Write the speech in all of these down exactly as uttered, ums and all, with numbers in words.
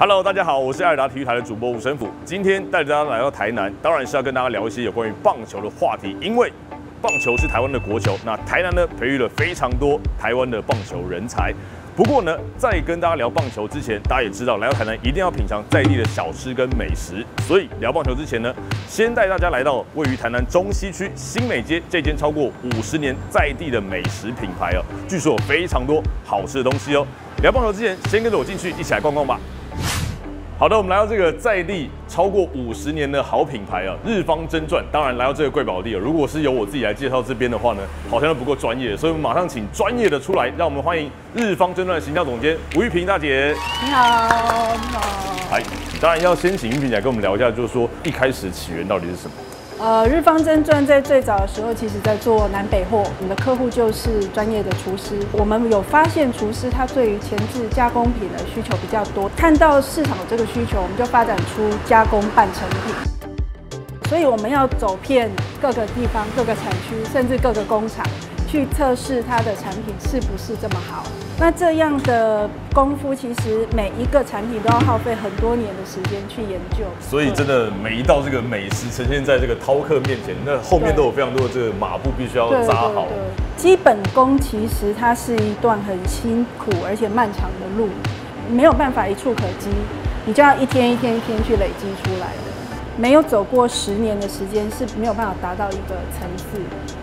Hello， 大家好，我是爱尔达体育台的主播吴神甫，今天带着大家来到台南，当然是要跟大家聊一些有关于棒球的话题，因为棒球是台湾的国球，那台南呢培育了非常多台湾的棒球人才。不过呢，在跟大家聊棒球之前，大家也知道来到台南一定要品尝在地的小吃跟美食，所以聊棒球之前呢，先带大家来到位于台南中西区新美街这间超过五十年在地的美食品牌哦，据说有非常多好吃的东西哦。聊棒球之前，先跟着我进去一起来逛逛吧。 好的，我们来到这个在地超过五十年的好品牌啊，日方真传。当然来到这个贵宝地啊，如果是由我自己来介绍这边的话呢，好像都不够专业，所以我们马上请专业的出来，让我们欢迎日方真传的行销总监吴玉萍大姐。你好，你好。哎，当然要先请玉萍来跟我们聊一下，就是说一开始起源到底是什么？呃，日方真传在最早的时候，其实在做南北货，我们的客户就是专业的厨师。我们有发现厨师他对于前置加工品的需求比较多，看到市场有这个需求，我们就发展出加工半成品。所以我们要走遍各个地方、各个产区，甚至各个工厂，去测试它的产品是不是这么好。那这样的功夫，其实每一个产品都要耗费很多年的时间去研究。所以真的每一道这个美食呈现在这个饕客面前，那后面都有非常多的这个马步必须要扎好。对对对对，基本功其实它是一段很辛苦而且漫长的路，没有办法一触可及，你就要一天一天一天去累积出来的。没有走过十年的时间是没有办法达到一个层次的。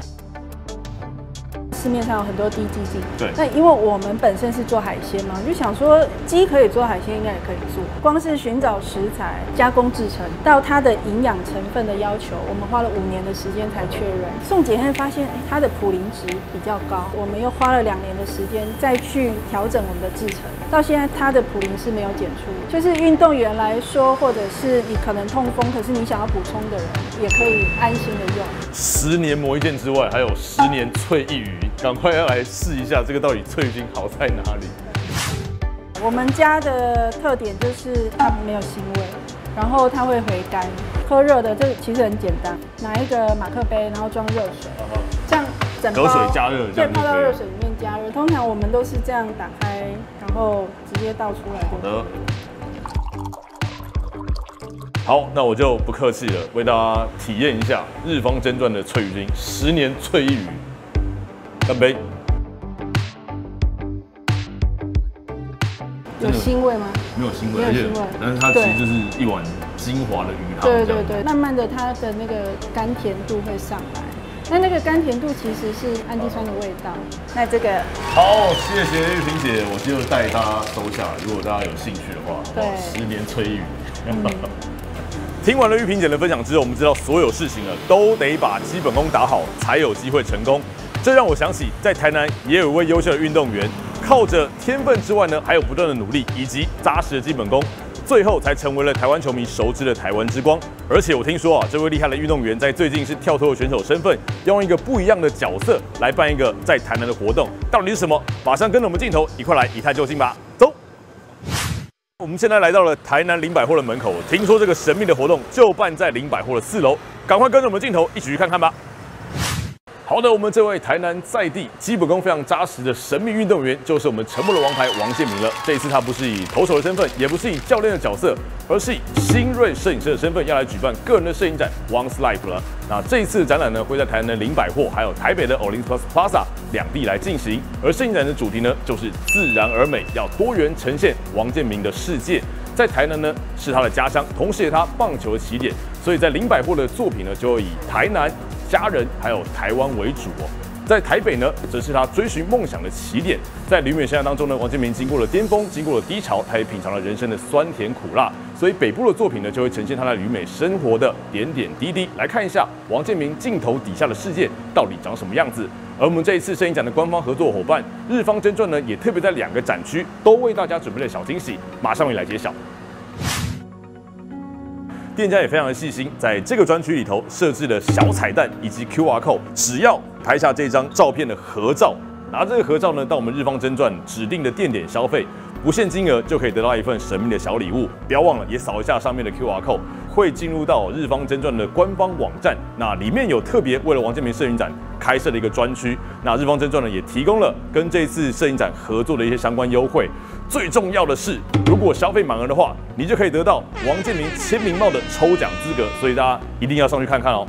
市面上有很多低基金，对。那因为我们本身是做海鲜嘛，就想说鸡可以做，海鲜应该也可以做。光是寻找食材、加工制成到它的营养成分的要求，我们花了五年的时间才确认。宋姐会发现，哎，它的普林值比较高，我们又花了两年的时间再去调整我们的制成。到现在，它的普林是没有减出。就是运动员来说，或者是你可能痛风，可是你想要补充的人，也可以安心的用。十年磨一剑之外，还有十年淬一鱼。 赶快要来试一下，这个到底脆菌好在哪里？我们家的特点就是它没有腥味，然后它会回甘。喝热的，这其实很简单，拿一个马克杯，然后装热水，这样整包，隔水加热，对，泡到热水里面加热。通常我们都是这样打开，然后直接倒出来。好的。好，那我就不客气了，为大家体验一下日方真传的脆菌，十年淬一鱼。 干杯！有腥味吗？没有腥味，而且，但是它其实就是一碗精华的鱼汤。对对对，慢慢的它的那个甘甜度会上来。那那个甘甜度其实是氨基酸的味道。那这个好，谢谢玉萍姐，我就带大家收下。如果大家有兴趣的话，对，十年淬一鱼。嗯 听完了玉萍姐的分享之后，我们知道所有事情呢都得把基本功打好，才有机会成功。这让我想起，在台南也有一位优秀的运动员，靠着天分之外呢，还有不断的努力以及扎实的基本功，最后才成为了台湾球迷熟知的台湾之光。而且我听说啊，这位厉害的运动员在最近是跳脱的选手身份，用一个不一样的角色来办一个在台南的活动，到底是什么？马上跟着我们镜头一块来一探究竟吧，走。 我们现在来到了台南林百货的门口，听说这个神秘的活动就办在林百货的四楼，赶快跟着我们镜头一起去看看吧。好的，我们这位台南在地基本功非常扎实的神秘运动员，就是我们沉默的王牌王建民了。这一次他不是以投手的身份，也不是以教练的角色，而是以新锐摄影师的身份，要来举办个人的摄影展 Wang's Life 了。那这一次展览呢，会在台南的林百货还有台北的 Olympus Plaza 两地来进行，而摄影展的主题呢，就是自然而美，要多元呈现王建民的世界。在台南呢，是他的家乡，同时也他棒球的起点，所以在林百货的作品呢，就会以台南、家人还有台湾为主哦。在台北呢，则是他追寻梦想的起点。在旅美生涯当中呢，王建民经过了巅峰，经过了低潮，他也品尝了人生的酸甜苦辣。所以北部的作品呢，就会呈现他在旅美生活的点点滴滴。来看一下王建民镜头底下的世界到底长什么样子。 而我们这一次摄影展的官方合作伙伴日方真传呢，也特别在两个展区都为大家准备了小惊喜，马上也来揭晓。店家也非常的细心，在这个专区里头设置了小彩蛋以及 Q R code， 只要拍下这张照片的合照，拿这个合照呢到我们日方真传指定的店点消费，不限金额就可以得到一份神秘的小礼物。不要忘了也扫一下上面的 Q R code。会进入到日方真传的官方网站，那里面有特别为了王建民摄影展开设的一个专区。那日方真传呢也提供了跟这次摄影展合作的一些相关优惠。最重要的是，如果消费满额的话，你就可以得到王建民签名帽的抽奖资格，所以大家一定要上去看看哦。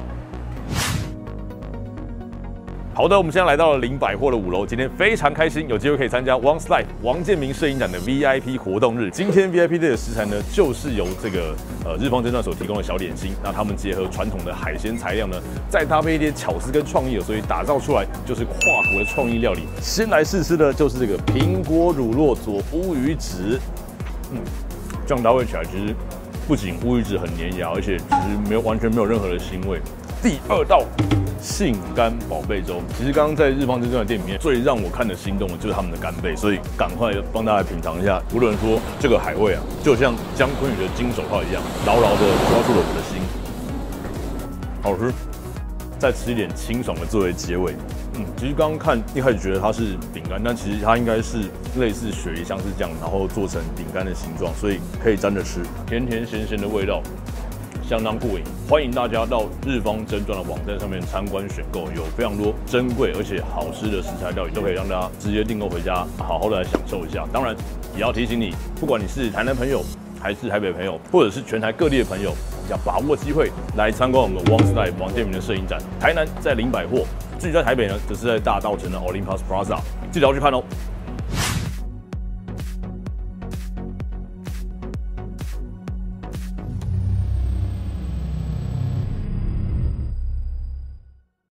好的，我们现在来到了林百货的五楼。今天非常开心，有机会可以参加 Wang's Life 王建民摄影展的 V I P 活动日。今天 V I P 的食材呢，就是由这个呃日方真传所提供的小点心。那他们结合传统的海鲜材料呢，再搭配一点巧思跟创意，所以打造出来就是跨国的创意料理。先来试吃的就是这个苹果乳酪佐乌鱼子，嗯，这样搭配起来其实不仅乌鱼子很粘牙，而且其实没有完全没有任何的腥味。第二道。 杏干宝贝粥，其实刚刚在日方真传的店里面，最让我看得心动的就是他们的干贝，所以赶快帮大家品尝一下。无论说这个海味啊，就像姜昆宇的金手套一样，牢牢的抓住了我的心。好吃，再吃一点清爽的作为结尾。嗯，其实刚刚看一开始觉得它是饼干，但其实它应该是类似雪梨香丝酱，然后做成饼干的形状，所以可以沾着吃，甜甜咸咸的味道。 相当过瘾，欢迎大家到日方真传的网站上面参观选购，有非常多珍贵而且好吃的食材料理，都可以让大家直接订购回家，好好的来享受一下。当然，也要提醒你，不管你是台南朋友，还是台北朋友，或者是全台各地的朋友，要把握机会来参观我们的 Wang's Life 王建民的摄影展。台南在林百货，至于在台北呢，则是在大稻埕的 Olympus Plaza， 记得要去看哦。